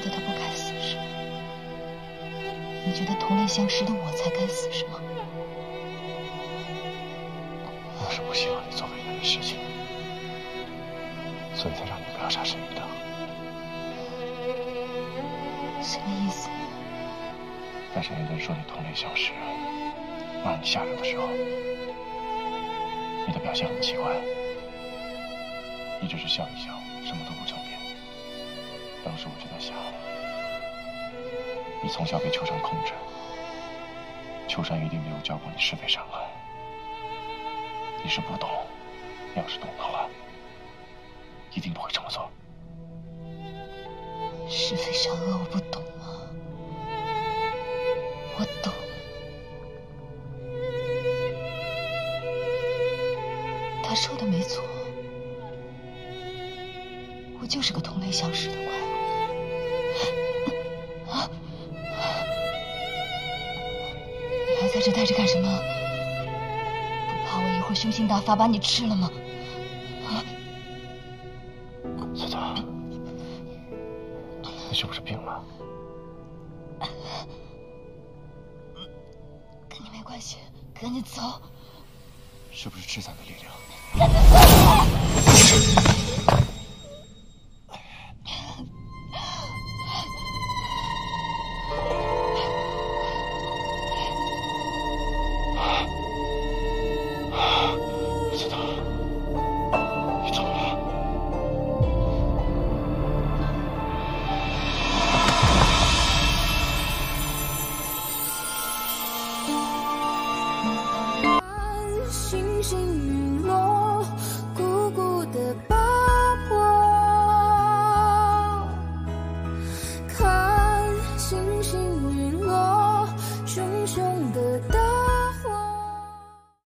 觉得他不该死时，你觉得同类相食的我才该死是吗？我是不希望你做违人的事情，所以才让你不要杀沈玉德。什么意思？在沈玉德说你同类相食，骂你下流的时候，你的表现很奇怪，一直是笑一笑，什么都不承认。 当时我就在想，你从小被秋山控制，秋山一定没有教过你是非善恶。你是不懂，要是懂的话，一定不会这么做。是非善恶我不懂啊，我懂。他说的没错，我就是个同类相食的怪物。 在这待着干什么？不怕我一会儿凶性大发把你吃了吗？啊！小草，你是不是病了？跟你没关系，赶紧走。是不是吃咱的力量？赶紧走！ 星星。